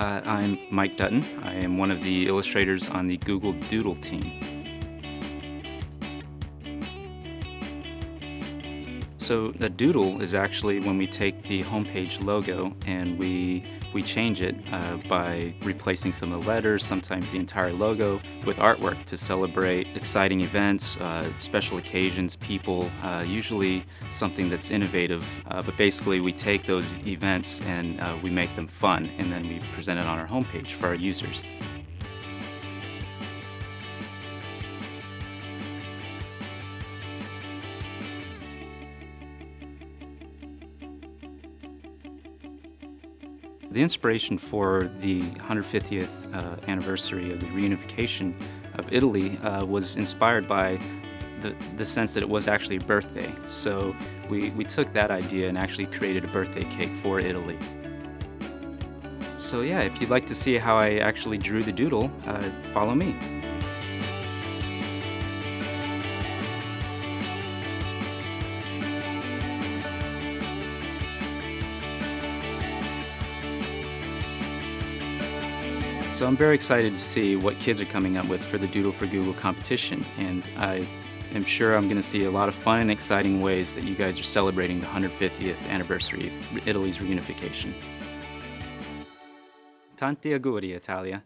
I'm Mike Dutton. I am one of the illustrators on the Google Doodle team. So a doodle is actually when we take the homepage logo and we change it by replacing some of the letters, sometimes the entire logo, with artwork to celebrate exciting events, special occasions, people, usually something that's innovative. But basically we take those events and we make them fun, and then we present it on our homepage for our users. The inspiration for the 150th anniversary of the reunification of Italy was inspired by the sense that it was actually a birthday. So we took that idea and actually created a birthday cake for Italy. So yeah, if you'd like to see how I actually drew the doodle, follow me. So I'm very excited to see what kids are coming up with for the Doodle for Google competition, and I am sure I'm going to see a lot of fun and exciting ways that you guys are celebrating the 150th anniversary of Italy's reunification. Tanti auguri, Italia!